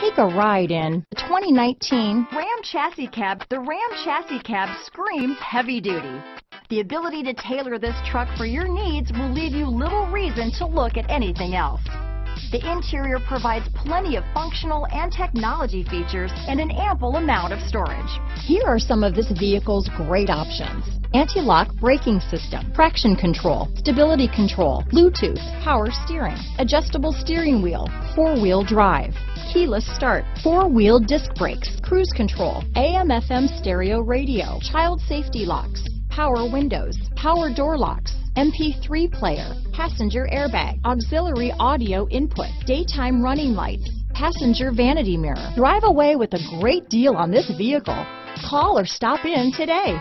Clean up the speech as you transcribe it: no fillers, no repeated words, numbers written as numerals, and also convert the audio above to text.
Take a ride in the 2019 Ram Chassis Cab. The Ram Chassis Cab screams heavy duty. The ability to tailor this truck for your needs will leave you little reason to look at anything else. The interior provides plenty of functional and technology features and an ample amount of storage. Here are some of this vehicle's great options: anti-lock braking system, traction control, stability control, Bluetooth, power steering, adjustable steering wheel, four-wheel drive, keyless start, four-wheel disc brakes, cruise control, AM/FM stereo radio, child safety locks, power windows, power door locks, MP3 player, passenger airbag, auxiliary audio input, daytime running lights, passenger vanity mirror. Drive away with a great deal on this vehicle. Call or stop in today.